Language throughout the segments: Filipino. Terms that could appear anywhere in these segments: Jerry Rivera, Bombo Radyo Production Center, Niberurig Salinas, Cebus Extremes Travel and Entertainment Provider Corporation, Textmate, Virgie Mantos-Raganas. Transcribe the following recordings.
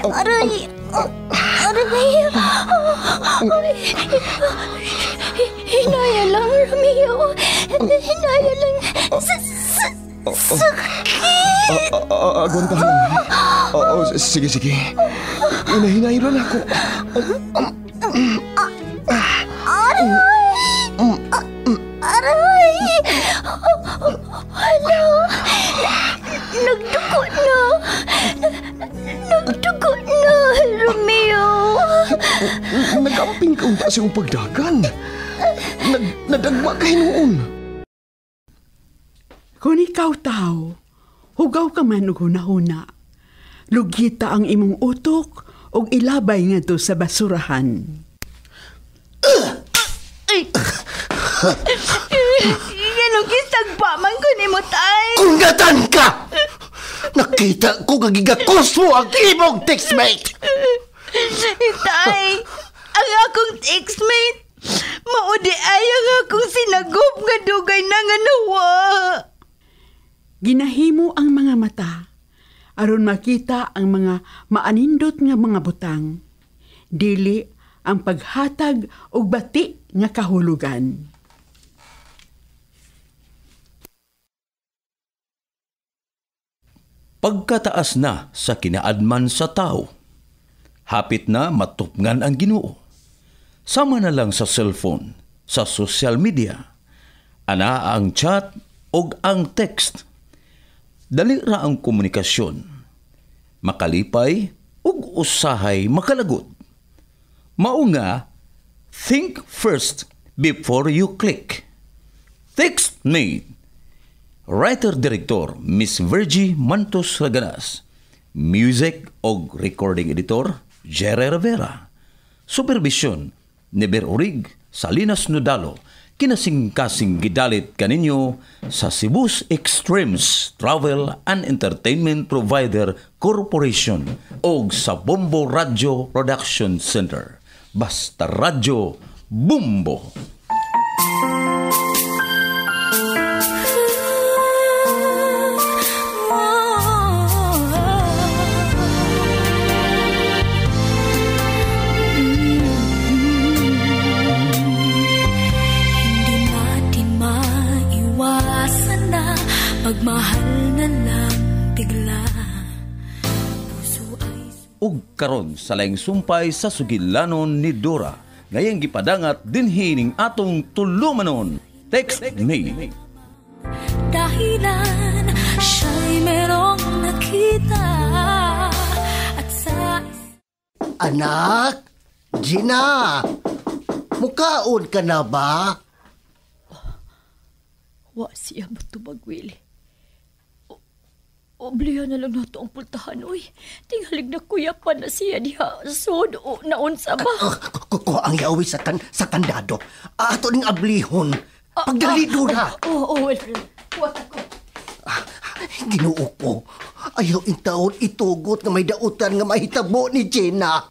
Aray! Aray Mia! Hinaya lang, Romeo! Hinaya lang! Sakit! Aguantahan. Oo, sige, sige. Hinahinay lang ako. Aray! Hala! Nagdugo na! Nagdugo na, Romeo! Nag-amping kaunta siyong pagdagan. Nadagma kayo noon. Kung ikaw tao, hugaw ka man og huna-huna. Lugita ang imong utok og ilabay nga to sa basurahan. Ganong man ko ni mo, tay! Kungatan ka! Nakita ko gagigakos mo ang imong textmate! Tay, ang akong textmate, maudiay ang akong sinagop nga dugay na nga nawa. Ginahimo ang mga mata, aron makita ang mga maanindot nga mga butang. Dili ang paghatag og bati nga kahulugan. Pagkataas na sa kinaadman sa tao, hapit na matupngan ang Ginoo. Sama na lang sa cellphone, sa social media, ana ang chat o ang text. Dali ra ang komunikasyon, makalipay ug usahay makalagot. Mao nga, think first before you click. Textmate. Writer-director Miss Virgie Mantos-Raganas. Music og recording editor Jerry Rivera. Supervision Niberurig Salinas Nudalo. Kinasingkasing gidalit kaninyo sa Cebus Extremes Travel and Entertainment Provider Corporation og sa Bombo Radyo Production Center. Basta Radyo, Bombo! Ug karon sa laing sumpay sa sugilanon ni Dora, ngayang gipadangat dinhi ning atong tulumanon, Textmate. Dahilan siya'y merong nakita at sa... Anak, Gina, mukaon ka na ba? Wa siya matubagwili. Obliya na lang nato ang pultahan, uy. Tinghalig na kuya pa na siya diha. So, naon sa ba? Kuko ang yawi sa kandado. Ato ning ablihon. Pagdalido na. Oo, Wilfred. Kuwata ko. Ginoo ko. Ayaw intaon itugot nga may dautan nga mahitabo ni Gina.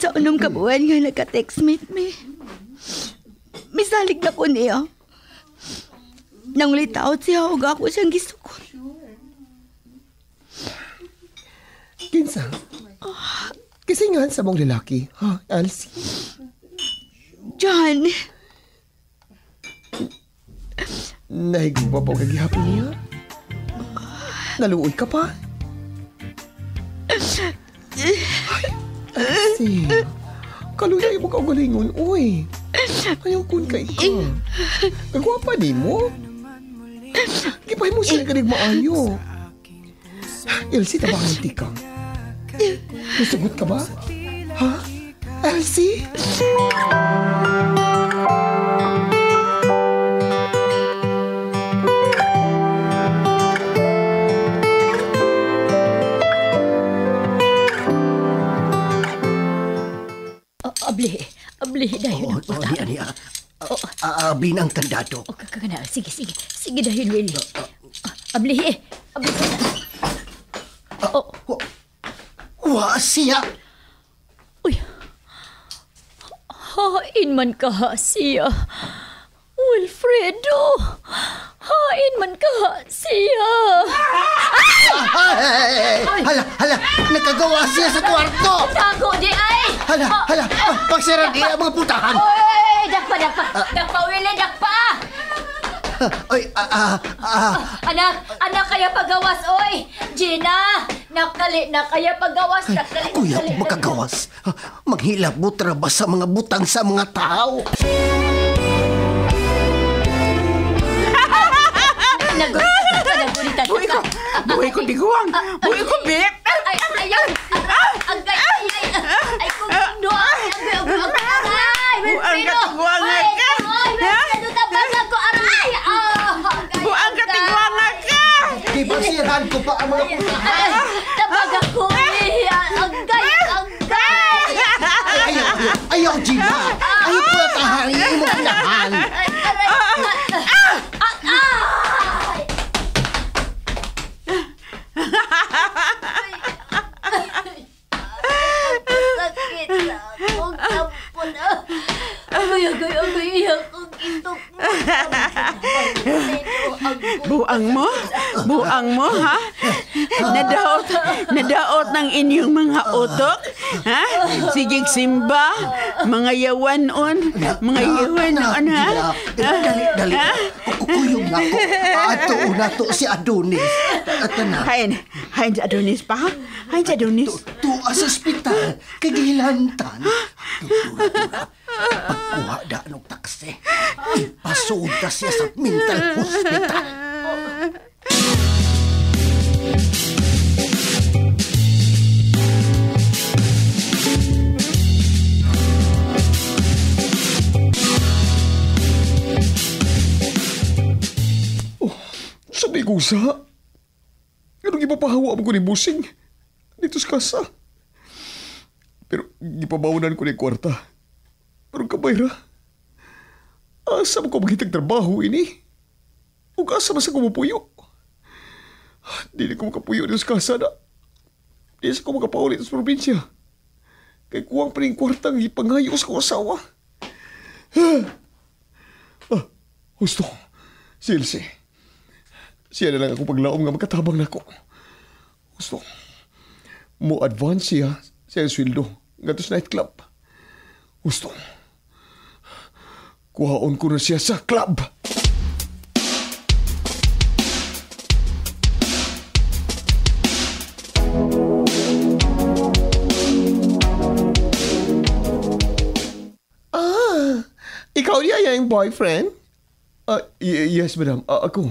Sa unong kabuhan nga naka-textmate me. Misalig na ko niya. Nang litaw siya, huwag ako siyang gisukot. Kinsa? Kasi nga sa mong lalaki, ha, Elsie? John! Nahigong ba po kagihapin niya? Naluoy ka pa? Kasi, kaluyay mo ka galingon, uy. Ayaw kun ka ikaw. Kagwapa din mo. Gipahin mo sila galing maayo. Elsie, tabanganti ka. Nasagot ka ba? Ha? Elsie? Abli dahil ang puta. Abli na ang kandado. O, kakanal. Sige. Sige dahil, Willie. Abli. Abli. Wa siya. Uy. Hain man ka siya. Wilfredo. Hain man ka siya. Hala, hala. Nakagawa siya sa kwarto. Tago di ay. Hala, hala. Pagsira di ang mga putahan. Oy, dakpa, dakpa. Dakpa, Willie, dakpa. Oy, anak, anak kaya pagawas, oy. Gina, nakali na kaya pagawas, nakali. Kuya, magkagawas. Maghilabot ra ba sa mga butang sa mga tao? Nagulita ka, nagulita ka. Buhay ko, biguang. Buhay ko, bip. Ay, ayaw. Ang gaya, ay. Ay, kung doon. Ang gaya, ang gaya. Ay, Wilfredo. Ay, Wilfredo, tabasan ko. Ibasihan ko pa ang mga putahan. Tabag ako eh. Ang gaya, ang gaya. Ayaw, ayaw, Gina. Ayaw po na tahan. Ayaw mo putahan. Sakit na akong tapo na. Agay, agay, agay. Akong itok mo. Buang mo? Buang mo, ha? Nadaot, nadaot ng inyong mga utok? Ha? Sigig simba, mga yawanon, mga yawanon, ha? Dali, dali. Kukuyong ako. Ato, unato si Adonis. Ato na. Hain, hain si Adonis pa, ha? Hain si Adonis. Tua sa ospital, kagilantan. Pagkuha daan ng taksi, ipasood na siya sa mental hospital. Oh, sabi ko sa, ganun ipapahawa mo ko ni Busing dito sa kasa. Pero ipabawunan ko ni kwarta. Pero kabayra, asa mo ko maghitag trabaho ini? O asa mo sa kumupuyo? Hindi ko makapuyo din sa kasada. Hindi sa ko makapaulit sa probinsya. Kaya kuwang pa rin kwartang ipangayo sa kong asawa. Ah, gusto ko. Si Elsie. Siya na lang ako paglaom nga magkatabang na ako. Gusto ko. Mo advance siya sa sweldo. Gatos nightclub. Gusto ko. Kuhaon ko na siya sa club. Ah, ikaw niya yung boyfriend? Yes, madam. Ako.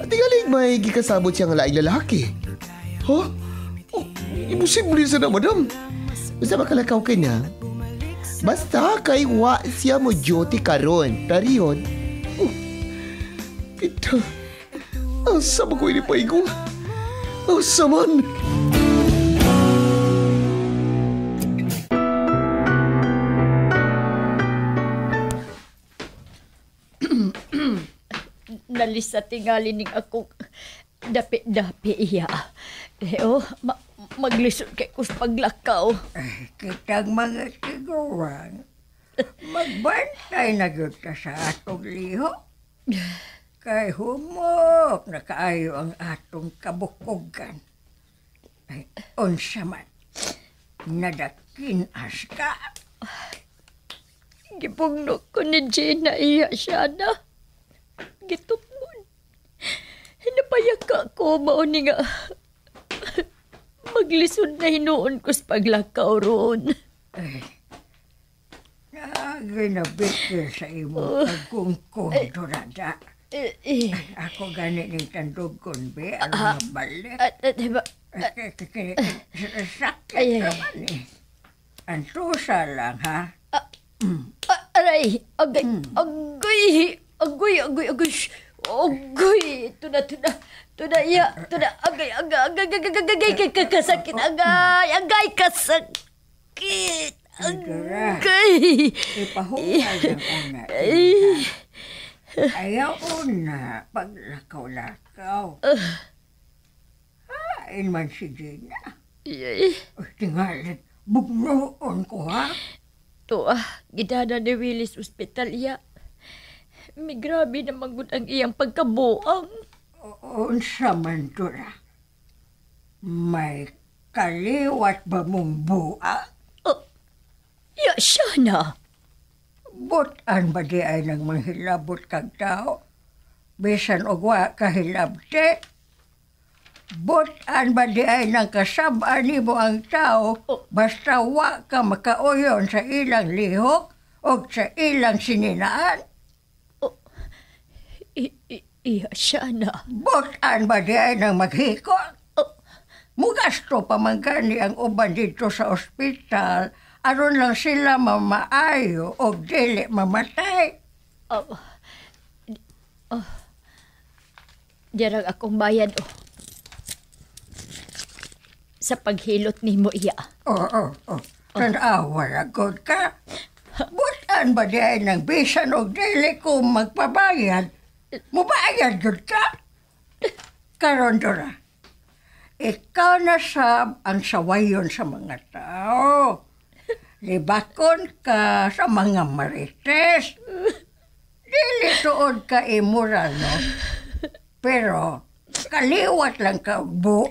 At tingali, may gikasabot siya nga laing lalaki. Huh? Oh, imposible sana, madam. Basta makalakaw ka na. Basta kay wa siya mo Jyoti karon. Tariyon. Ito. Ang sama ko inipaigong. Ang saman. Nalis sa tingalin ng akong dapi-dapi iya. Leo, maglisod kay kus paglakaw. Kitang mga tiguan, magbantay na yun ka sa atong liho. Kay humok na kaayo ang atong kabukogan. Ay, unsa man, nadakinas ka. Gipugno ko ni Gina iya siya na. Gitupon. Hinapayak ka ko mauni nga. Maglisod na hinuon ko sa paglakaw roon. Ay, naginabit sa imo pagkungkong doon na. Ako ganit ng tandog kon be, alam mo balik. Diba? Sakit naman eh. Antusa lang ha. Aray, agoy. Agoy, tuna iya, tuna agay, kasakit, agay, kasakit. Agay. Ipahungan ang una. Ayaw na paglakaw-lakaw. Hain man si Gina. Tingalit, bugnoon ko ha. Ito gidana ni Willis Hospital iya. May grabe na magod ang iyang pagkabuang. Unsa man to na? May kaliwat ba mong buang? Ya siya na. Butan ba di ay nang manghilabot kag tao? Bisan og wa kahilabte? Butan ba di ay nang kasab-ani mo ang tao basta wa ka makauyon sa ilang lihok o sa ilang sininaan? Iya siya na. Butan ba di ay nang maghikot? Mugasto pa man gani ang uban dito sa ospital aron lang sila mamaayo o dili mamatay. Darang akong bayad sa paghilot ni mo iya. Tanawa ragod ka. Butan ba diyan ng bisan o dili ko magpabayad? Mubayad gud ka? Karon dora. Ikaw na sab ang sawayon sa mga tao. Libakon ka sa mga marites. Dilituod ka immoral, no? Pero kaliwat lang ka buang.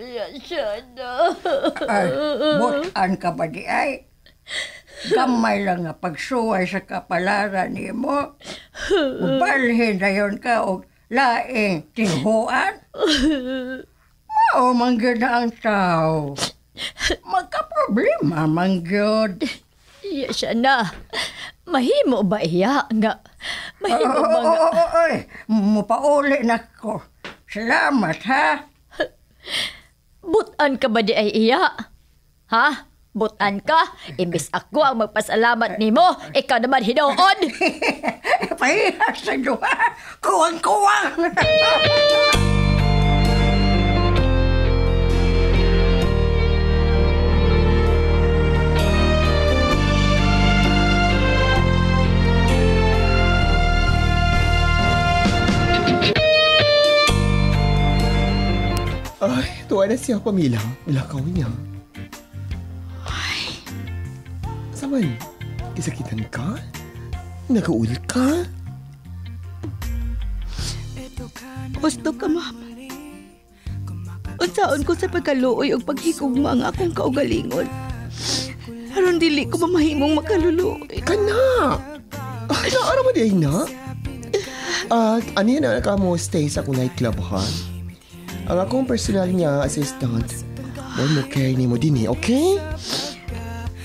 Yan siya na. Butan ka ba di ay? Gamay lang na pagsuway sa kapalaran ni mo. Ubalhin na yun ka o laing tihuan. Mao manggod na ang tao. Magka-problema, manggod. Iya siya na. Mahimo ba iya nga? Mahimo ba nga? Oy, mupauli na ko. Salamat, ha? Butan ka ba di ay iya? Ha? Butan ka? Imbis ako ang magpasalamat ni mo, ikaw naman hinuon. Pahihas sa duha. Kuwang-kuwang. Ay, tuwa na siya, Pamela. Malakawin niya. Ay. Saman, isakitan ka? Nagaulit ka? Gusto ka, Mama. Unsaon ko sa pagkaluoy o paghigugma ang akong kaugalingon. Aron dili ko mamahimong makaluloy. Kana! Ay, naara mo diay na? At ano yan na nakamusta sa akong nightclub, ha? Ang akong personal niya, assistant, huwag okay ni mo din eh, okay?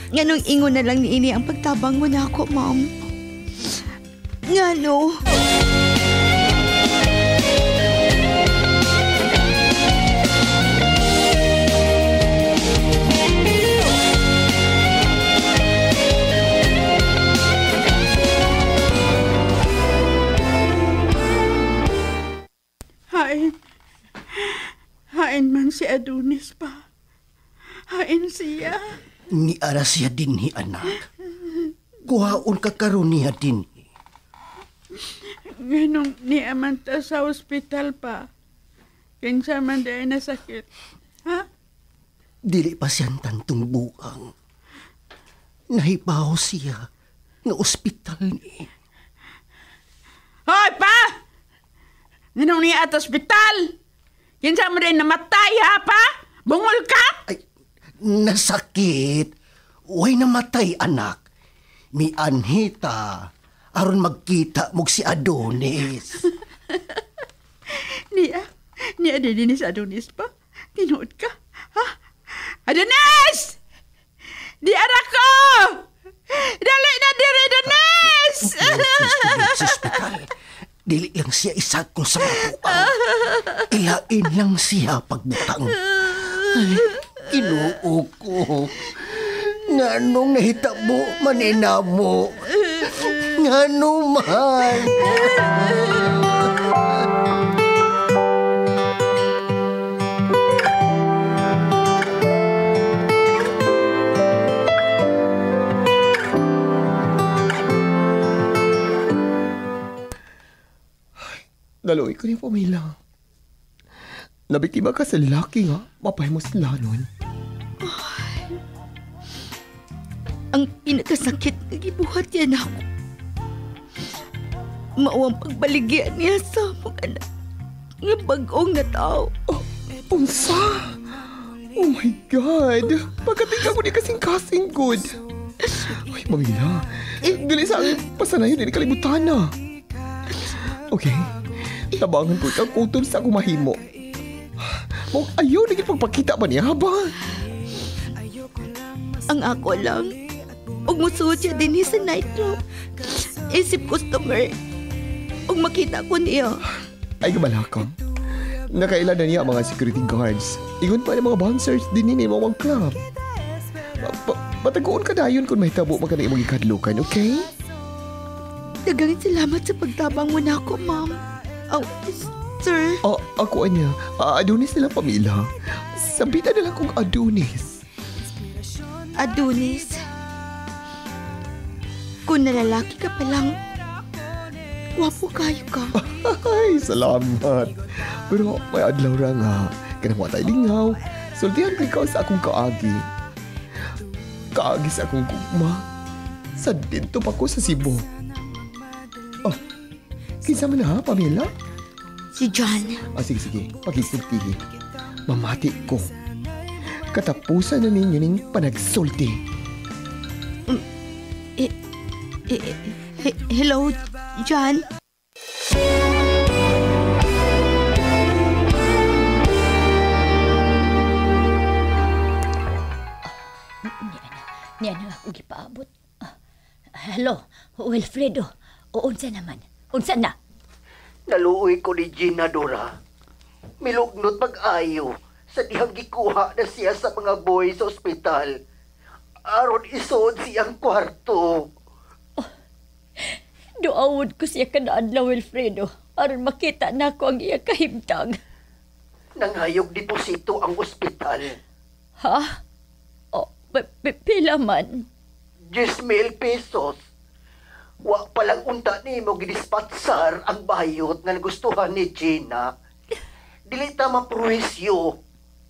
Nganong ingon na lang ni Ini ang pagtabang mo na ako, Ma'am. Ngano? Hain man si Adonis pa. Hain siya. Niara siya din hi, anak. Kuhaon ka karon niya din. Ganong niya man ta sa ospital pa. Kinsa man dahil nasakit. Ha? Dili pa siyang tantong buang. Nahibaw siya ng ospital ni. Hoy, pa! Ganong niya at ospital! Kinsa mo rin namatay, ha, pa? Bungol ka? Ay, nasakit. Uy, namatay, anak. Mi anhita. Aron magkita mog si Adonis. Niya din ni si Adonis pa. Tinuod ka, ha? Adonis! Di ara ko! Dali na diri, Adonis! Dili lang siya isagkol sa mapukang. Ilain lang siya pagbutang. Ay, inuo ko. Nga nung nahitabo, maninamo. Nga naman. Daloy ko ni pamilya. Nabiktima ka sa laki nga, mapahimosla nun. Ay, ang pinakasakit na gibuhat yan ako. Mawang pagbaligyan niya sa mga anak. Nga bagong na tao. Oh, punsa! Oh my God! Pagkatika mo ni kasing-kasing good. Ay, pamilya. Dali sa aking pasanayo, dili kalibutan na. Okay. Tabangan ko itang utol sa kumahimo. Huwag ayaw naging pagpakita ba niya ba? Ang ako lang, huwag musuot siya din sa nightclub. Isip customer, huwag makita ko niya. Ay, kamalakang. Nakailan na niya mga security guards. Igun pa niya mga bouncers din niya mga club. Patagoon ka na yun kung may tabo magkana imong ikadlukan, okay? Daghang salamat sa pagtabang mo na ako, ma'am. Oh, sir? Ako niya. Adonis nila pamilya. Sabitan nila kung Adonis. Adonis? Kung nalalaki ka palang, wapo kayo ka. Ay, salamat. Pero may adlaw ra nga. Kanang watay lingaw. Sultihan ka ikaw sa akong kaagi. Kaagi sa akong kugma. Sa dito pa ko sa Cebu. Kinsa man ha, Pamela? Si John. Sige. Pag-isulti. Mamati ko. Katapusan na ninyo ning panagsulti. Hello, John? Niyan ako gipaabot. Hello, Wilfredo. Unsa naman? Unsan na? Naluoy ko ni Gina, Dora. Milugnot mag-ayo sa dihang gikuha na siya sa mga boy sa ospital. Aron isood siyang kwarto. Oh, doawod ko siya kanaan na, Wilfredo. Aron makita na ako ang iya kahimtang. Nanghayog deposito ang ospital. Ha? Oh, pila man? 10,000 pesos. Wa palang unta ni mo gidispatsar ang bayot nga nagustuhan ni Gina. Dili ta maproisyo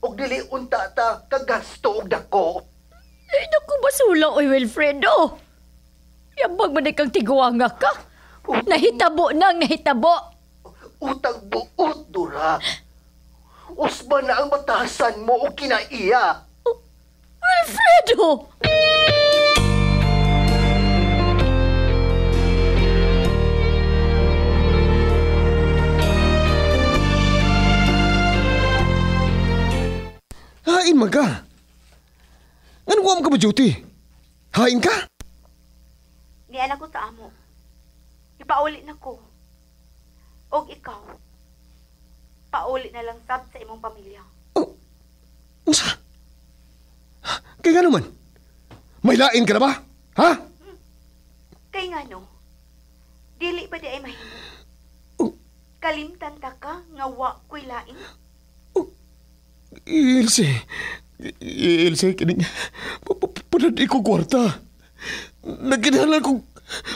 o dili unta ta kagasto og dako. Dili ko basula oy Wilfredo. Yabag man kang tiguanga ka. Nahitabo. Utang buot Dura. Usba na ang batasan mo o kinaiya. Wilfredo. Hain maga. Ano ka ba, Juti? Hain ka? Niyan ako ta amo. Ipaulit na ko. Og ikaw. Paulit na lang sab sa imong pamilya. Oh. Usa. Kay gano man? May lain ka na ba? Ha? Kay ngano? Dili pa di ay mahimo. Oh. Kalimtan ta ka nga wa ko'y lain. Ilse, kining panad ko kwarta. Nagkinhala kong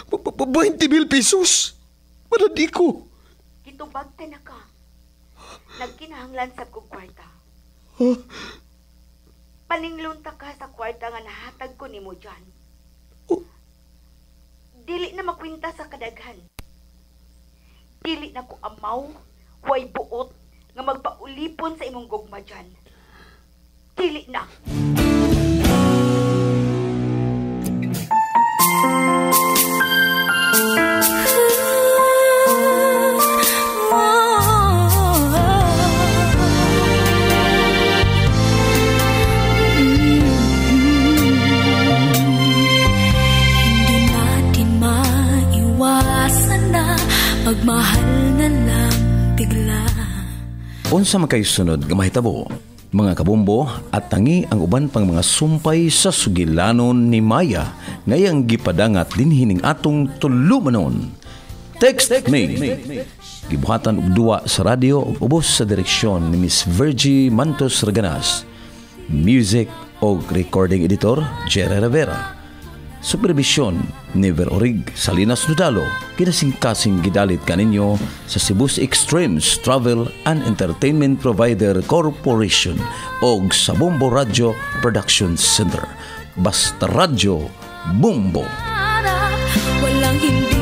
20,000 pesos. Panad ko. Gitubag ka na ka. Nagkinahanglan sa kong kwarta. Huh? Paninglunta ka sa kwarta nga nahatag ko ni mo dyan. Oh. Dili na makwinta sa kadaghan. Dili na ko amaw, way buot. Nga magpaulipon sa imong gugma dyan. Dili na! Hindi natin maiwasan na magmahal Unsa man kay sunod nga mahitabo, mga kabombo, at tangi ang uban pang mga sumpay sa sugilanon ni Maya ngayang gipadangat din hining atong tulumanon. Textmate. Gibuhatan og duwa sa radyo ug ubos sa direksyon ni Miss Virgie Mantos-Raganas. Music og recording editor Jerry Rivera. Supervision Niberurig Salinas Nudalo. Kinasingkasing gidalit kaninyo sa Cebus Extremes Travel and Entertainment Provider Corporation og sa Bombo Radyo Production Center. Basta radyo, Bombo. Walang hindi